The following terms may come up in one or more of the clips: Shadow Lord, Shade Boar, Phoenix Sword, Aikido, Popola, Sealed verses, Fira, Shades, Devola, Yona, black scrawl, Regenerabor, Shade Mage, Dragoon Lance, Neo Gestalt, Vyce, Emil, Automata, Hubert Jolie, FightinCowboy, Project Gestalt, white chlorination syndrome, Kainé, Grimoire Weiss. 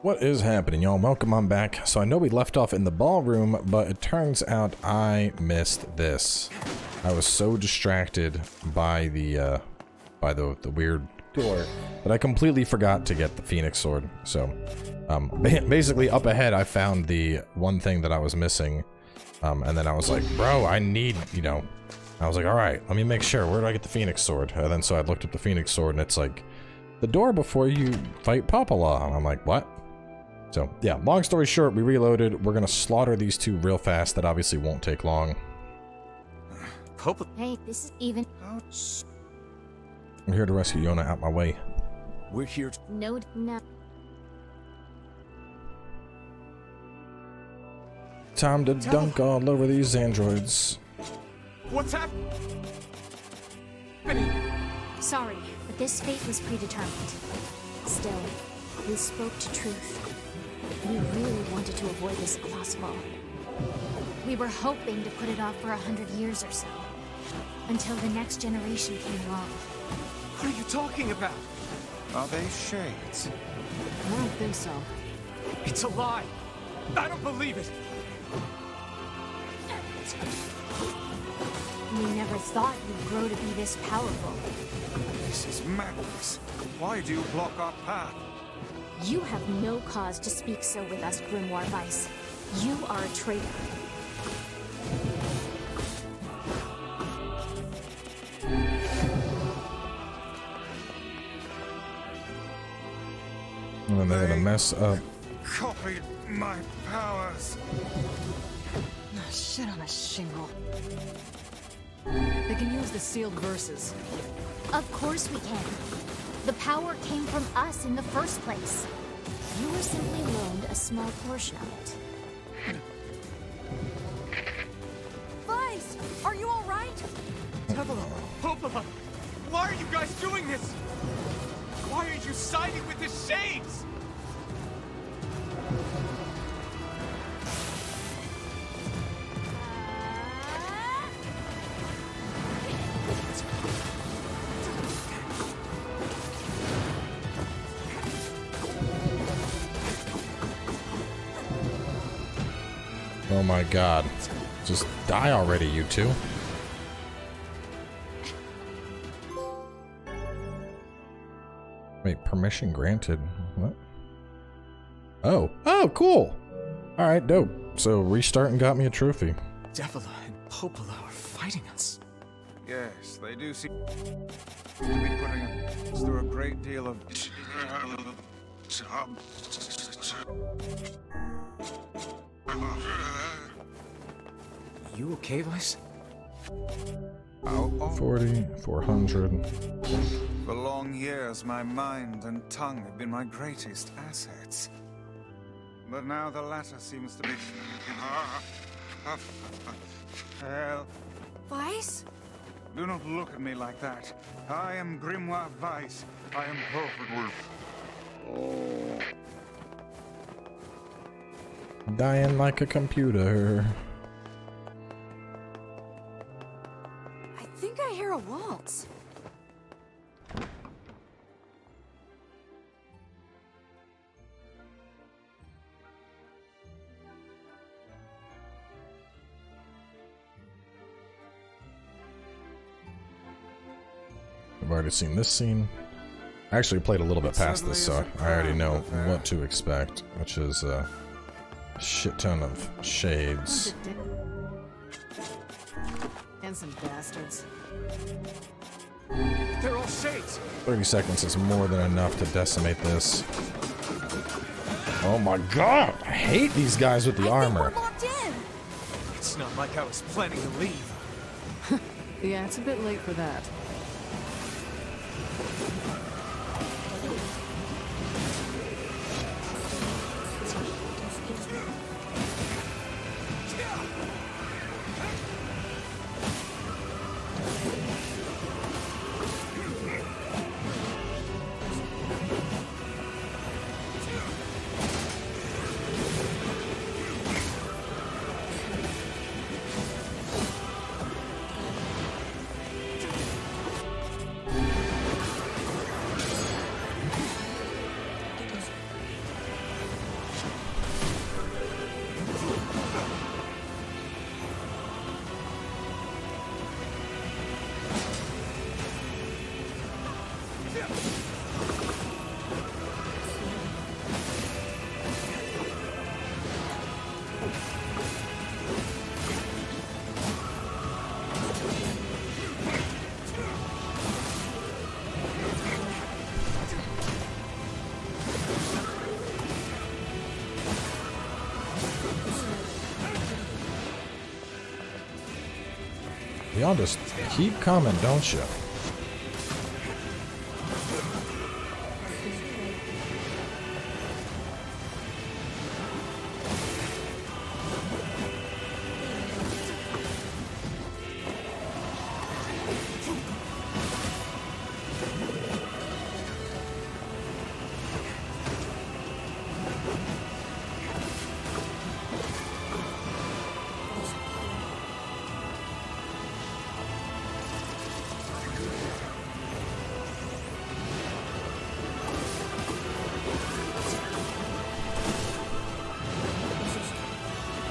What is happening, y'all? Welcome on back. So I know we left off in the ballroom, but it turns out I missed this. I was so distracted by the weird door that I completely forgot to get the Phoenix Sword. So basically up ahead I found the one thing that I was missing, and then I was like, bro, I need, you know, I was like, all right, let me make sure, where do I get the Phoenix Sword? And then so I looked up the Phoenix Sword and it's like, the door before you fight Popola. And I'm like, what? So yeah, long story short, we reloaded. We're gonna slaughter these two real fast. That obviously won't take long. Hey, this is even. I'm here to rescue Yona. Out my way. We're here to. No, no. Time to dunk all over these androids. What's happening? Sorry, but this fate was predetermined. Still, we spoke to truth. We really wanted to avoid this if possible. We were hoping to put it off for 100 years or so, until the next generation came along. What are you talking about? Are they Shades? I don't think so. It's a lie! I don't believe it! We never thought you'd grow to be this powerful. This is madness. Why do you block our path? You have no cause to speak so with us, Grimoire Weiss. You are a traitor. And they're gonna mess up. Copied my powers. Oh, shit on a shingle. They can use the sealed verses. Of course we can. The power came from us in the first place. You were simply loaned a small portion of it. Vyce, are you all right? Devola, Popola, why are you guys doing this? Why are you siding with the Shades? Oh my god. Just die already, you two. Wait, permission granted. What? Oh. Oh, cool. Alright, dope. So, restart and got me a trophy. Devola and Popola are fighting us. Yes, they do seem to be putting us through a great deal of... You okay, Vyce? 40, 400. For long years, my mind and tongue have been my greatest assets. But now the latter seems to be... Hell. Vyce? Do not look at me like that. I am Grimoire Weiss. I am perfect. Oh. Dying like a computer. I think I hear a waltz. I've already seen this scene. I actually played a little bit past this, so I already know what to expect, which is shit ton of Shades. And some bastards. They're all Shades. 30 seconds is more than enough to decimate this. Oh my god! I hate these guys with the armor. It's not like I was planning to leave. Yeah, it's a bit late for that. Y'all just keep coming, don't you?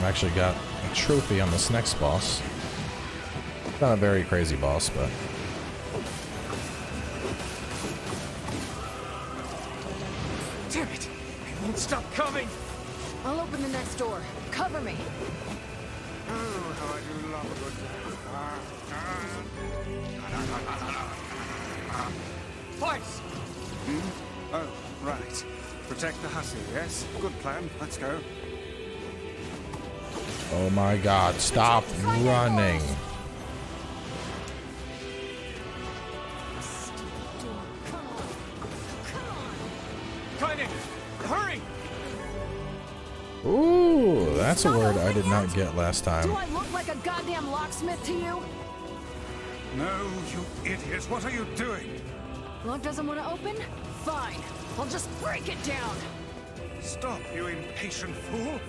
Actually got a trophy on this next boss. Not a very crazy boss, but damn it! It won't stop coming. I'll open the next door. Cover me. Oh, how I do love a good Vyce! Hmm? Oh, right. Protect the hussy. Yes, good plan. Let's go. Oh my god, stop running. Kainé, hurry! Ooh, that's a word I did not get last time. Do I look like a goddamn locksmith to you? No, you idiot. What are you doing? Lock doesn't want to open? Fine. I'll just break it down. Stop, you impatient fool.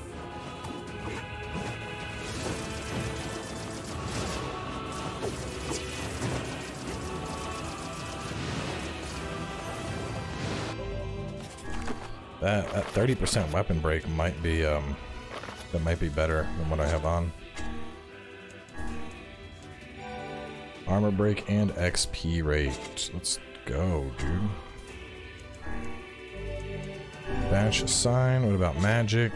That 30% weapon break might be that might be better than what I have on. Armor break and XP rate. Let's go, dude. Bash assign. What about magic?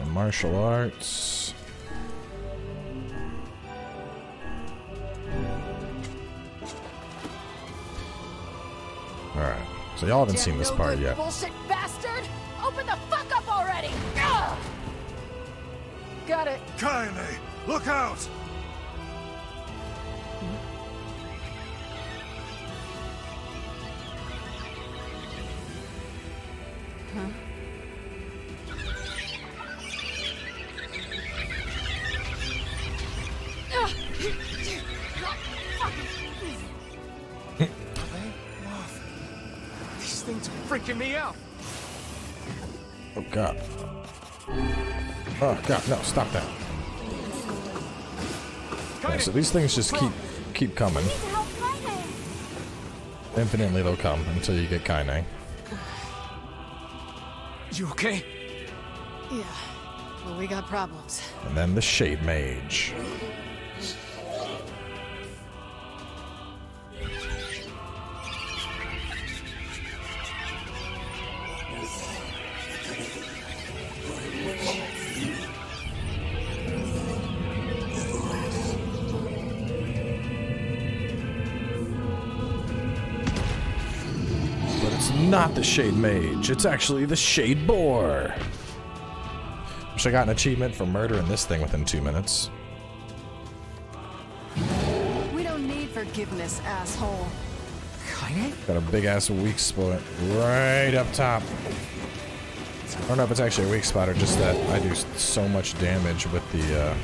And martial arts. Alright, so y'all haven't seen this part yet. Bullshit bastard! Open the fuck up already! Ugh! Got it. Kainé, look out! Huh? Me out. Oh god. Oh god, no, stop that. Okay, so these things just keep coming. Infinitely they'll come until you get Kainé. You okay? Yeah. Well, we got problems. And then the Shade Mage. Not the Shade Mage, it's actually the Shade Boar. Wish I got an achievement for murdering this thing within 2 minutes. We don't need forgiveness, asshole. Kainé? Got a big ass weak spot right up top. I don't know if it's actually a weak spot or just that I do so much damage with the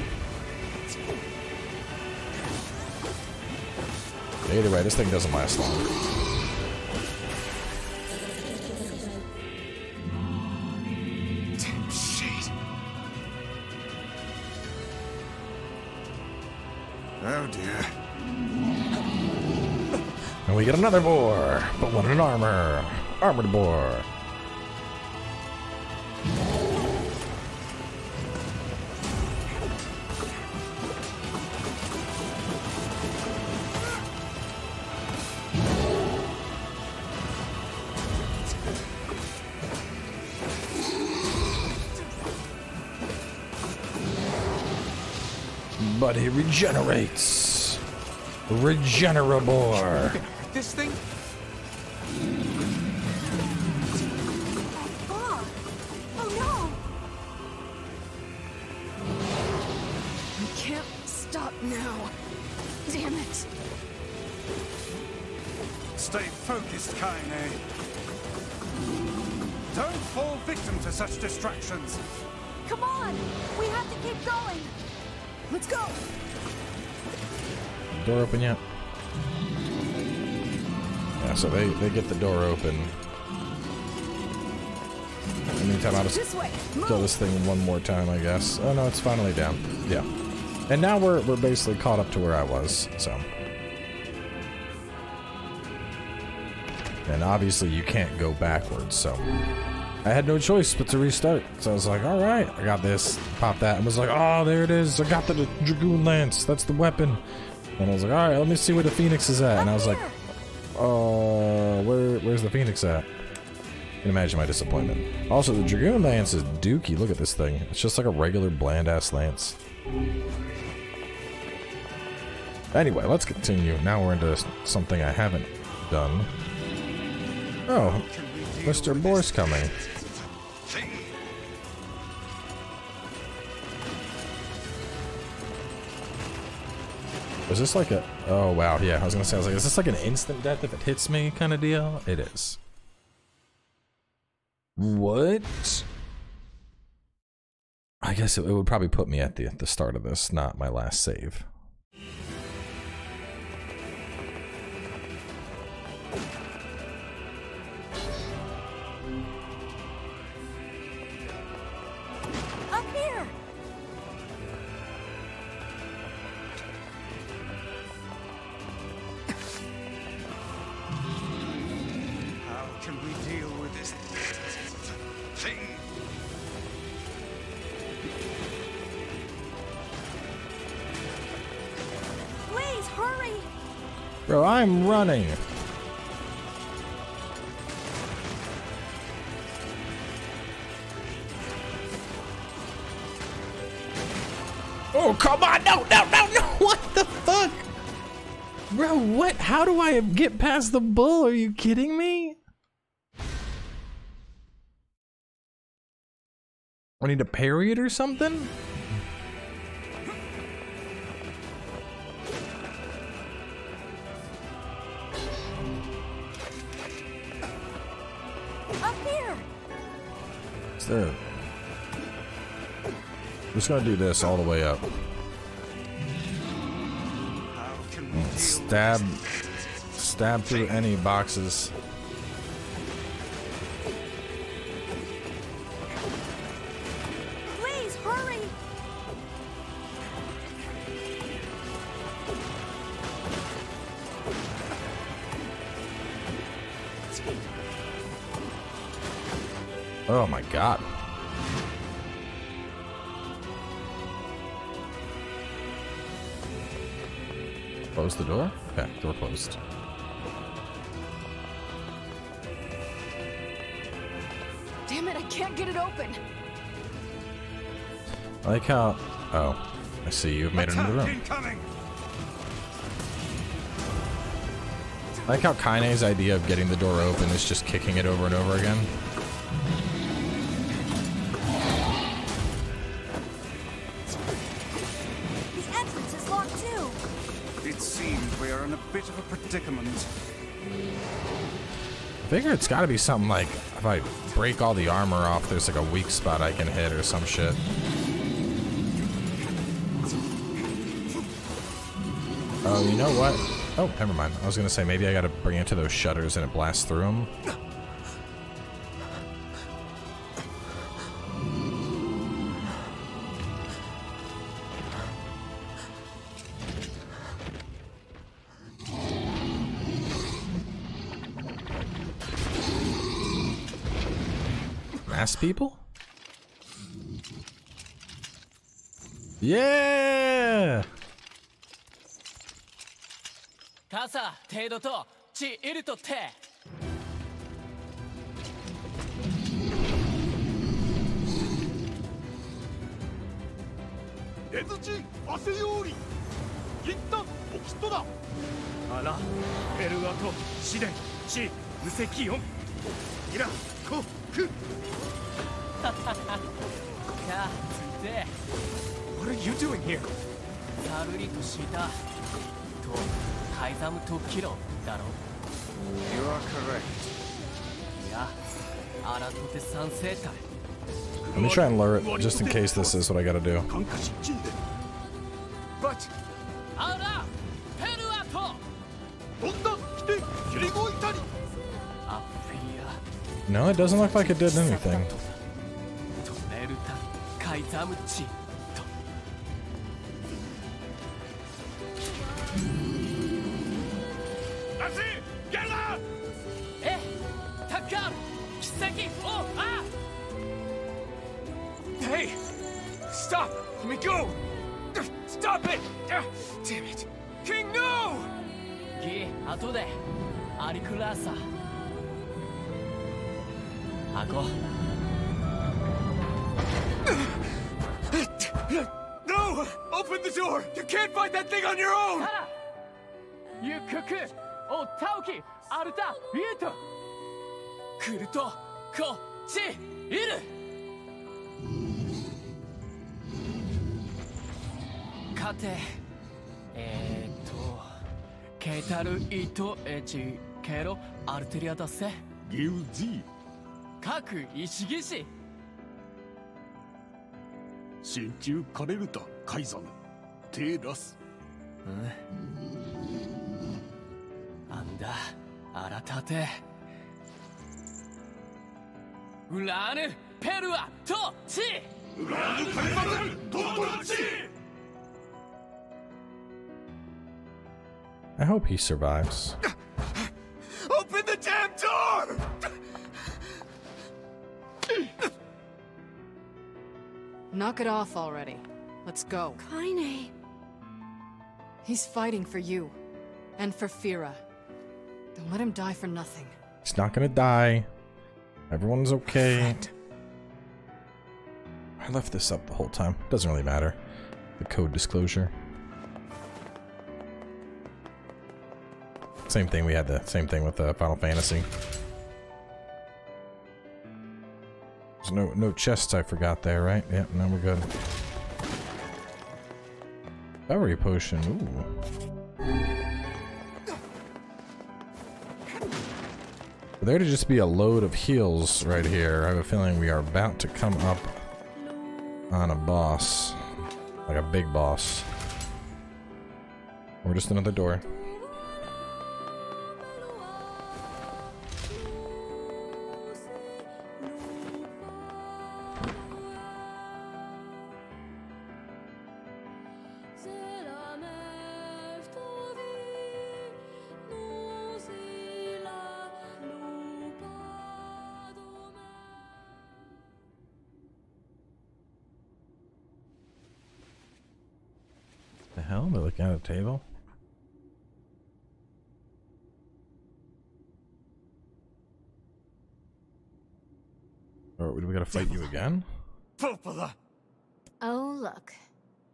Either way, this thing doesn't last long. Oh dear. And we get another boar, but one in armor. Armored boar. But he regenerates. Regenerabor. This thing. now. Damn it. Stay focused, Kainé. Don't fall victim to such distractions. Come on! We have to keep going. Let's go! Door open yet? Yeah, so they get the door open. In the meantime, I'll just kill this thing one more time, I guess. Oh no, it's finally down. Yeah. And now we're basically caught up to where I was, so. And obviously you can't go backwards, so. I had no choice but to restart. So I was like, all right, I got this. Pop that and was like, oh, there it is. I got the Dragoon Lance. That's the weapon. And I was like, all right, let me see where the Phoenix is at. And I was like, oh, where's the Phoenix at? You can imagine my disappointment. Also, the Dragoon Lance is dookie. Look at this thing. It's just like a regular bland-ass lance. Anyway, let's continue. Now we're into something I haven't done. Oh, Mr. Boar's coming. Is this like a... Oh, wow, yeah, I was gonna say, I was like, is this like an instant death if it hits me kind of deal? It is. What? I guess it would probably put me at the start of this, not my last save. Bro, I'm running. Oh, come on. No, no, no, no. What the fuck? Bro, what? How do I get past the bull? Are you kidding me? I need to parry it or something? There. I'm just gonna do this all the way up. Stab through any boxes. Please hurry. Oh my god. Close the door? Okay, door closed. Damn it, I can't get it open. I like how... Oh, I see you've made it into the room. I like how Kainé's idea of getting the door open is just kicking it over and over again. I figure it's gotta be something like, if I break all the armor off, there's like a weak spot I can hit or some shit. Oh, you know what? Oh, never mind. I was gonna say, maybe I gotta bring it to those shutters and it blasts through them. People? Yeah! What are you doing here? You are correct. Let me try and lure it, just in case this is what I gotta do. No, it doesn't look like it did anything. Hey! Stop! Let me go! Stop it! Damn it! King, no! No! Open the door! You can't fight that thing on your own! You cuckoo! Oh, Tauki! Arta! Yuto! Kuruto! Ko! Chi! Iru! Kate! Ketaru Ito Echi Kero Arteria Dase! Gyuji! Kaku Ishigishi! Shinchu Kareruta Kaizan! Te Ras! Anda Aratate! Uranu Perua Tochi! Uranu Perua Tochi! I hope he survives. Open the damn door! Knock it off already. Let's go. Kainé. He's fighting for you. And for Fira. Don't let him die for nothing. He's not gonna die. Everyone's okay. I left this up the whole time. Doesn't really matter. The code disclosure. Same thing, we had the same thing with Final Fantasy. There's no chests I forgot there, right? Yep, now we're good. Bowery potion, ooh. There to just be a load of heals right here. I have a feeling we are about to come up on a boss. Like a big boss. Or just another door. Am I looking at a table? Or we gotta fight you again? Popola! Oh, look.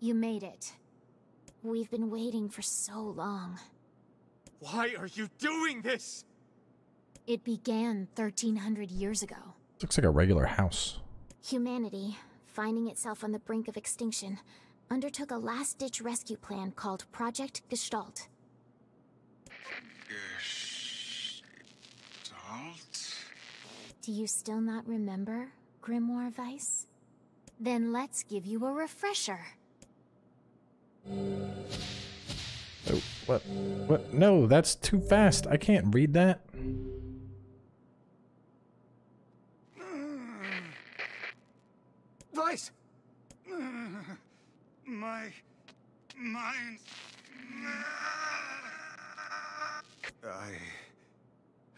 You made it. We've been waiting for so long. Why are you doing this? It began 1,300 years ago. Looks like a regular house. Humanity, finding itself on the brink of extinction, undertook a last-ditch rescue plan called Project Gestalt. Gestalt? Do you still not remember, Grimoire Weiss? Then let's give you a refresher. Oh, what? What? No, that's too fast. I can't read that. Weiss! My mind.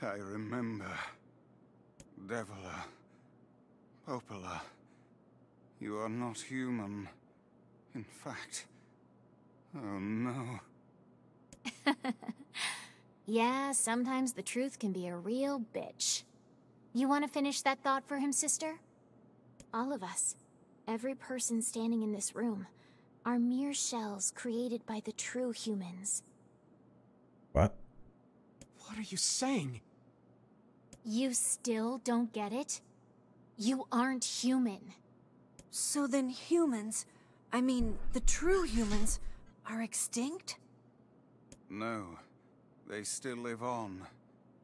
I remember. Devola. Popola. You are not human. In fact. Oh no. Yeah, sometimes the truth can be a real bitch. You want to finish that thought for him, sister? All of us. Every person standing in this room. Are mere shells created by the true humans. What? What are you saying? You still don't get it? You aren't human. So then humans, I mean the true humans, are extinct? No, they still live on.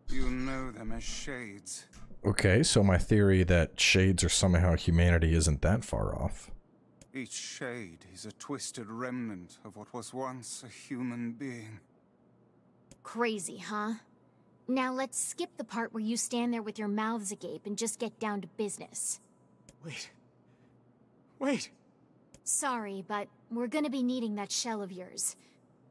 You know them as Shades. Okay, so my theory that Shades are somehow humanity isn't that far off. Each Shade is a twisted remnant of what was once a human being. Crazy, huh? Now let's skip the part where you stand there with your mouths agape and just get down to business. Wait. Wait! Sorry, but we're gonna be needing that shell of yours.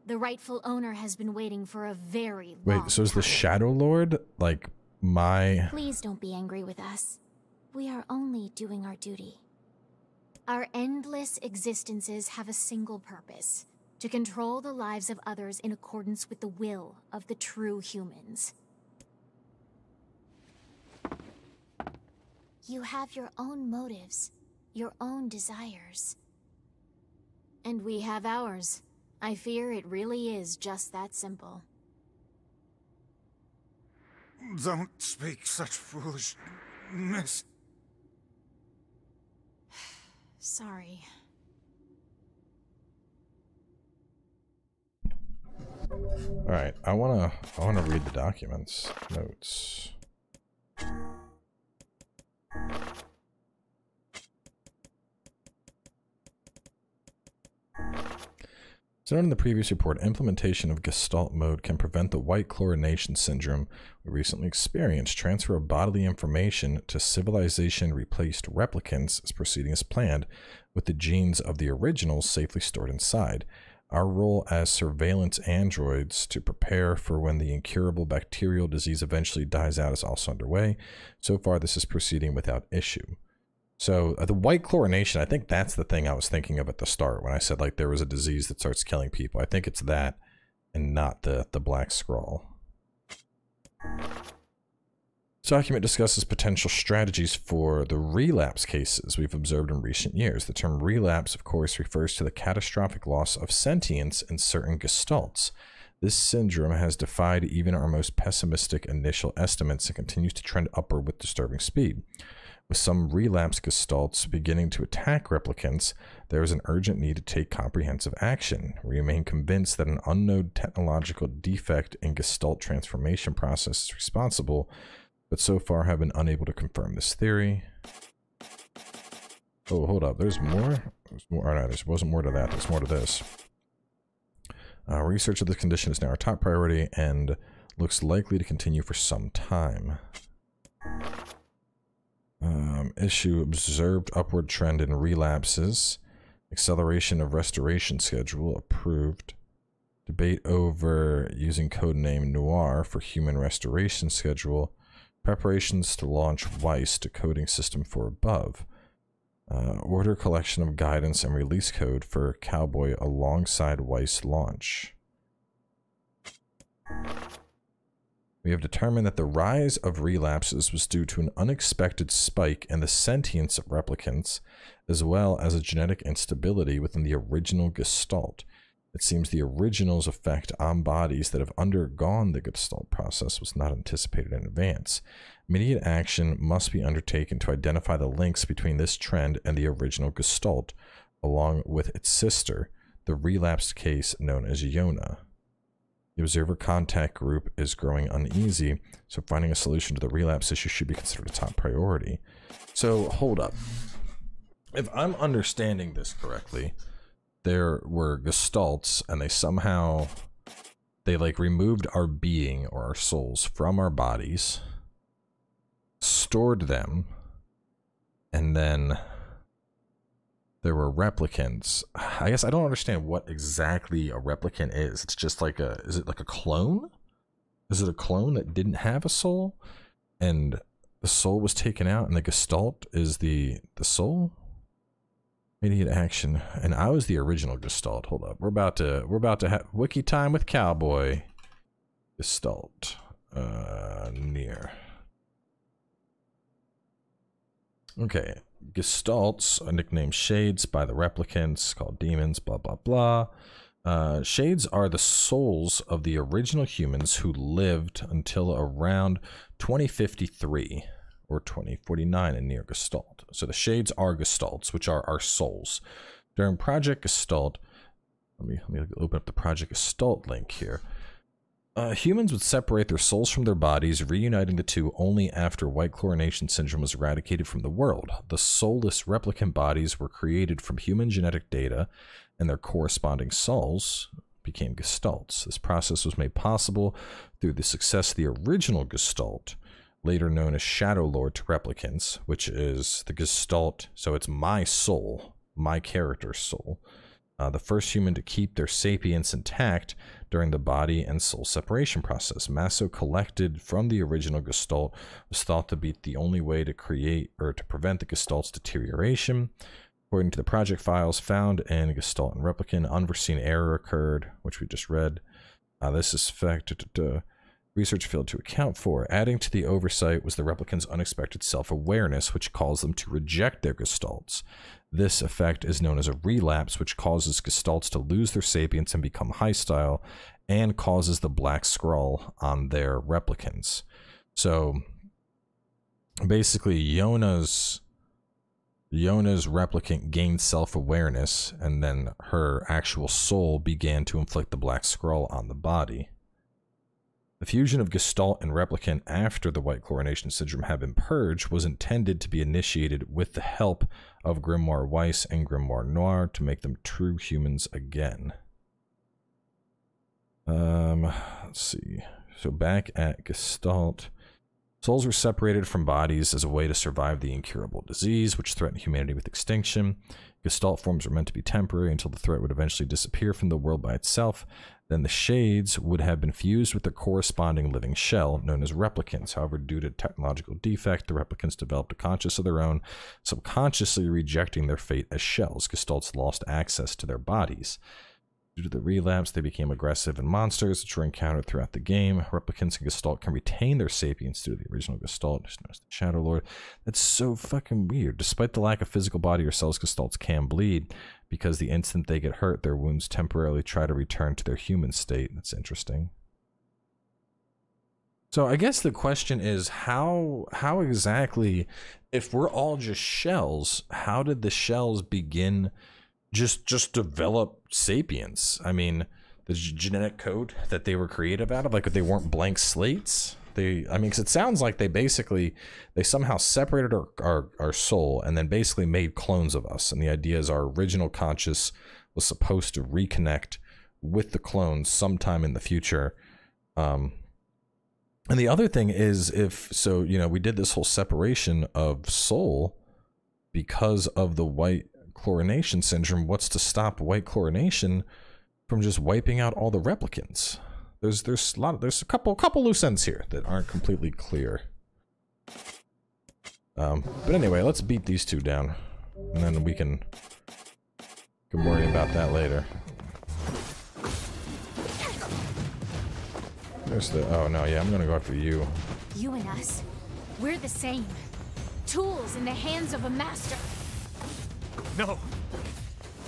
The rightful owner has been waiting for a very long time. Wait, so is the Shadow Lord, like, my... Please don't be angry with us. We are only doing our duty. Our endless existences have a single purpose. To control the lives of others in accordance with the will of the true humans. You have your own motives. Your own desires. And we have ours. I fear it really is just that simple. Don't speak such foolishness. Sorry. Alright, I wanna read the documents. Notes. As noted in the previous report, implementation of Gestalt mode can prevent the white chlorination syndrome we recently experienced. Transfer of bodily information to civilization-replaced replicants is proceeding as planned, with the genes of the originals safely stored inside. Our role as surveillance androids to prepare for when the incurable bacterial disease eventually dies out is also underway. So far, this is proceeding without issue. So the white chlorination, I think that's the thing I was thinking of at the start when I said like there was a disease that starts killing people. I think it's that and not the black scrawl. This document discusses potential strategies for the relapse cases we've observed in recent years. The term relapse, of course, refers to the catastrophic loss of sentience in certain gestalts. This syndrome has defied even our most pessimistic initial estimates and continues to trend upward with disturbing speed. With some relapse gestalts beginning to attack replicants, there is an urgent need to take comprehensive action. We remain convinced that an unknown technological defect in gestalt transformation process is responsible, but so far have been unable to confirm this theory. Oh, hold up. There's more? Oh, no, there wasn't more to that. There's more to this. Research of this condition is now our top priority and looks likely to continue for some time. Issue observed upward trend in relapses. Acceleration of restoration schedule approved. Debate over using codename Noir for human restoration schedule. Preparations to launch Vyce to coding system for above. Order collection of guidance and release code for Cowboy alongside Vyce launch. We have determined that the rise of relapses was due to an unexpected spike in the sentience of replicants, as well as a genetic instability within the original gestalt. It seems the original's effect on bodies that have undergone the gestalt process was not anticipated in advance. Immediate action must be undertaken to identify the links between this trend and the original gestalt, along with its sister, the relapsed case known as Yona. The observer contact group is growing uneasy, so finding a solution to the relapse issue should be considered a top priority. So, hold up. If I'm understanding this correctly, there were gestalts, and they somehow... They, like, removed our being, or our souls, from our bodies, stored them, and then... There were replicants. I guess I don't understand what exactly a replicant is. It's just like a... Is it like a clone? Is it a clone that didn't have a soul? And the soul was taken out and the gestalt is the soul? Immediate action. And I was the original gestalt. Hold up. We're about to have... Wiki time with Cowboy. Gestalt. Near. Okay. Gestalts are nicknamed Shades by the replicants, called demons, blah, blah, blah. Shades are the souls of the original humans who lived until around 2053 or 2049 in Neo Gestalt. So the Shades are Gestalts, which are our souls. During Project Gestalt, Let me open up the Project Gestalt link here. Humans would separate their souls from their bodies, reuniting the two only after white chlorination syndrome was eradicated from the world. The soulless replicant bodies were created from human genetic data, and their corresponding souls became Gestalts. This process was made possible through the success of the original Gestalt, later known as Shadow Lord to replicants, which is the Gestalt, so it's my soul, my character's soul. The first human to keep their sapience intact during the body and soul separation process. Masso collected from the original Gestalt was thought to be the only way to create or to prevent the Gestalt's deterioration. According to the project files found in Gestalt and Replicant, unforeseen error occurred, which we just read. This is fact. Research failed to account for. Adding to the oversight was the replicant's unexpected self-awareness, which caused them to reject their Gestalts. This effect is known as a relapse, which causes Gestalts to lose their sapience and become hostile, and causes the black scrawl on their replicants. So, basically, Yona's replicant gained self-awareness, and then her actual soul began to inflict the black scrawl on the body. The fusion of Gestalt and Replicant after the white chlorination syndrome had been purged was intended to be initiated with the help of Grimoire Weiss and Grimoire Noir to make them true humans again. Let's see. So back at Gestalt, souls were separated from bodies as a way to survive the incurable disease, which threatened humanity with extinction. Gestalt forms were meant to be temporary until the threat would eventually disappear from the world by itself. Then the Shades would have been fused with the corresponding living shell, known as replicants. However, due to technological defect, the replicants developed a conscience of their own, subconsciously rejecting their fate as shells. Gestalts lost access to their bodies. Due to the relapse, they became aggressive and monsters, which were encountered throughout the game. Replicants and Gestalt can retain their sapience due to the original Gestalt, just known as the Shadow Lord. That's so fucking weird. Despite the lack of physical body or cells, Gestalts can bleed, because the instant they get hurt, their wounds temporarily try to return to their human state. That's interesting. So I guess the question is, how exactly, if we're all just shells, how did the shells begin just develop sapience? I mean, the genetic code that they were created out of, like, if they weren't blank slates, because it sounds like they somehow separated our soul and then basically made clones of us, and the idea is our original conscious was supposed to reconnect with the clones sometime in the future. And the other thing is, we did this whole separation of soul because of the white chlorination syndrome. What's to stop white chlorination from just wiping out all the replicants? There's a couple loose ends here that aren't completely clear. But anyway, let's beat these two down, and then we can worry about that later. I'm gonna go after you. You and us, we're the same. Tools in the hands of a master. No,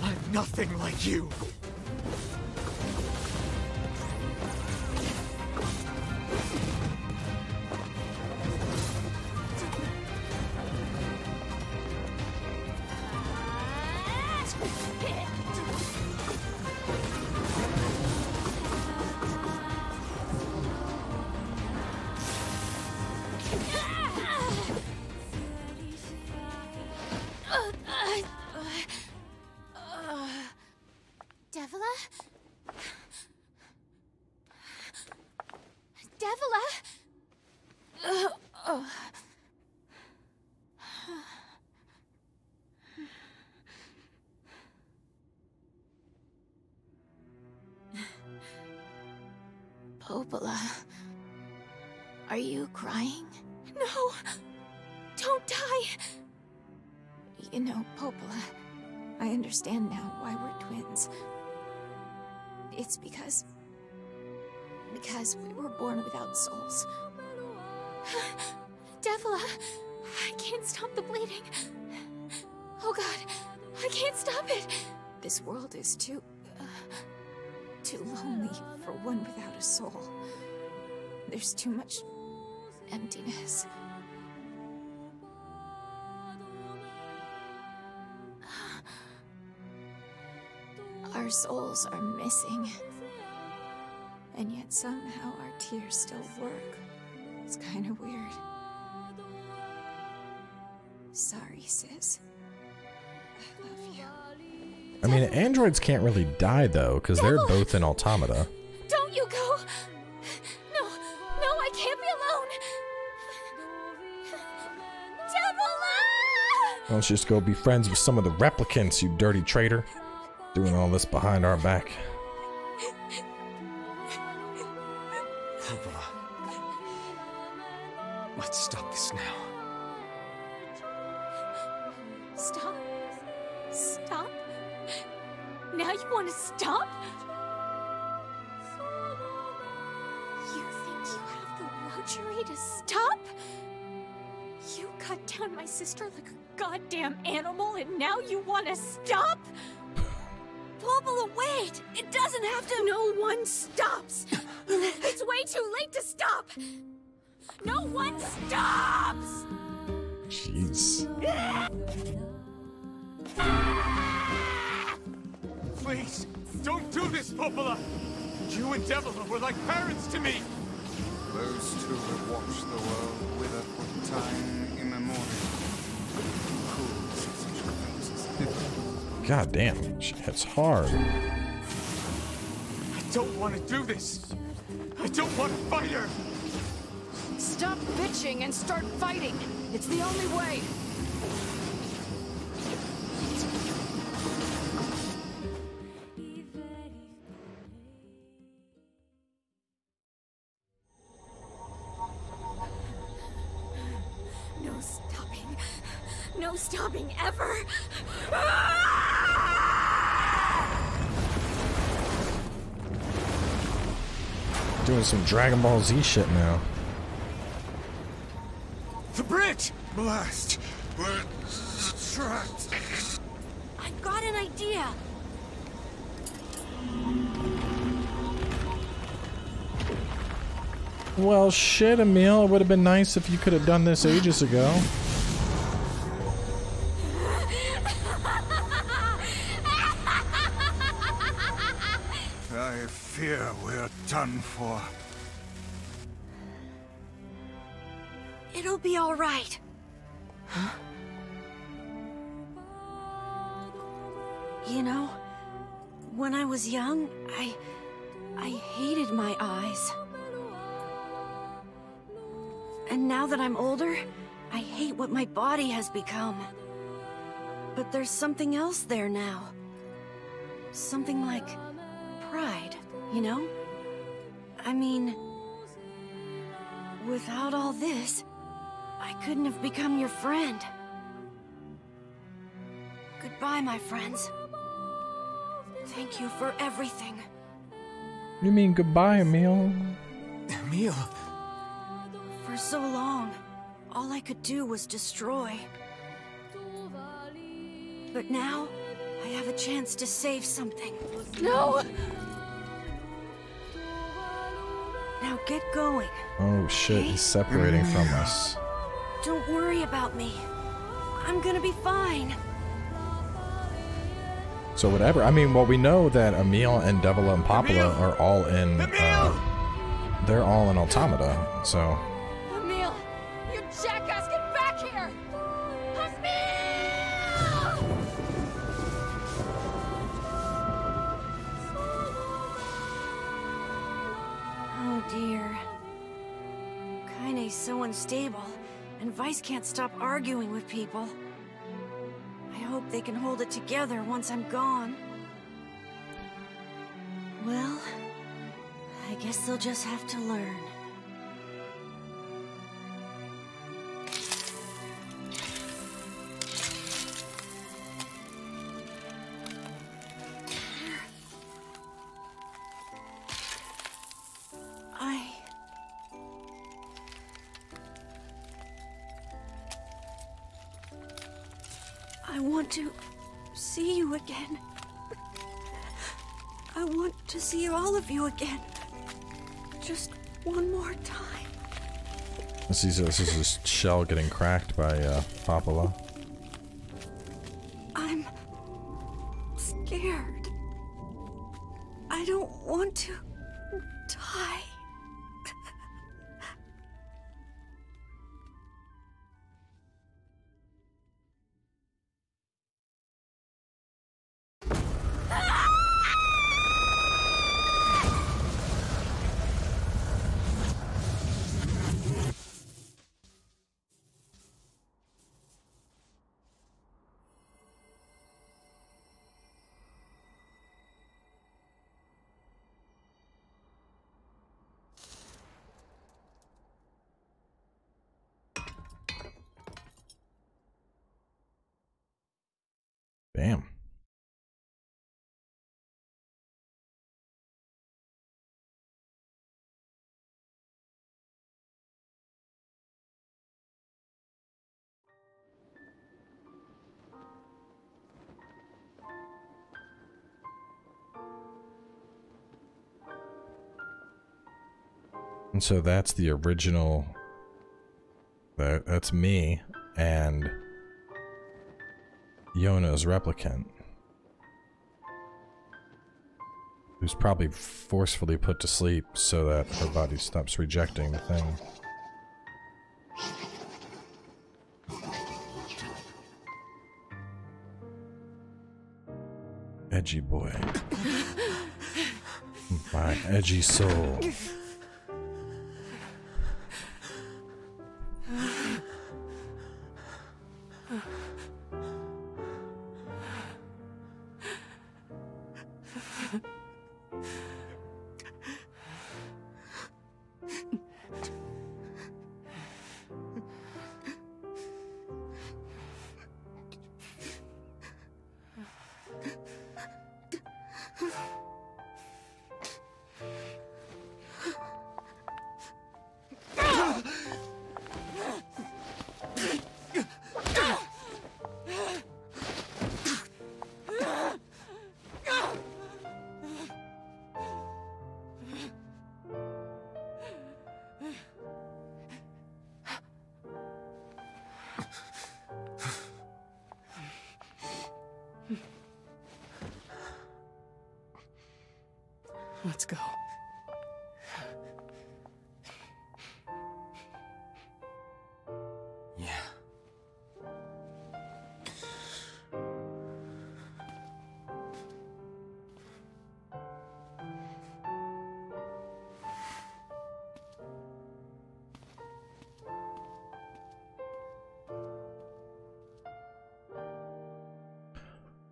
I'm nothing like you. Popola, are you crying? No! Don't die! You know, Popola, I understand now why we're twins. It's because we were born without souls. Devola, I can't stop the bleeding. Oh God, I can't stop it! This world is too lonely for one without a soul. There's too much emptiness. Our Our souls are missing. And yet somehow our tears still work. It's kind of weird. Sorry, sis. I love you. I mean, androids can't really die, though, because they're both in automata. Don't you go! No, no, I can't be alone! Devola! Let's just go be friends with some of the replicants, you dirty traitor. Doing all this behind our back. Let's stop this now. Stop. Stop. Now you want to stop? You think you have the luxury to stop? You cut down my sister like a goddamn animal and now you want to stop? Popola, wait! It doesn't have to. No one stops. It's way too late to stop. No one stops. Jeez. Please, don't do this, Popola. You and Devola were like parents to me. Those two have watched the world wither for time immemorial. God damn, it's hard. I don't want to do this. I don't want to fight her. Stop bitching and start fighting. It's the only way. No stopping. No stopping ever. Doing some Dragon Ball Z shit now. The bridge! Blast! We're trapped! I got an idea! Well, shit, Emil. It would have been nice if you could have done this ages ago. I fear we're done for. It'll be all right. Huh? You know, when I was young, I hated my eyes. And now that I'm older, I hate what my body has become. But there's something else there now. Something like pride, you know? I mean, without all this, I couldn't have become your friend. Goodbye, my friends. Thank you for everything. You mean goodbye, Emil? Emil? For so long, all I could do was destroy. But now, I have a chance to save something. No! Now get going. Oh shit, he's separating from us. Don't worry about me. I'm gonna be fine. So whatever, I mean, well, we know that Emil and Devola and Popola are all in, they're all in automata, so. Emil, you jackass, get back here! Dear. Kainé's so unstable, and Vyce can't stop arguing with people. I hope they can hold it together once I'm gone. Well, I guess they'll just have to learn. I want to see you again. I want to see all of you again. Just one more time. This is his shell getting cracked by Popola. I'm scared. want to die. Damn. And so that's the original. That's me and Yona's replicant, who's probably forcefully put to sleep so that her body stops rejecting the thing. Edgy boy. My edgy soul. Let's go. Yeah.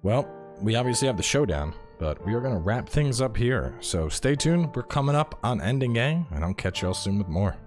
Well, we obviously have the showdown. But we are going to wrap things up here, so stay tuned. We're coming up on Ending Gang, and I'll catch y'all soon with more.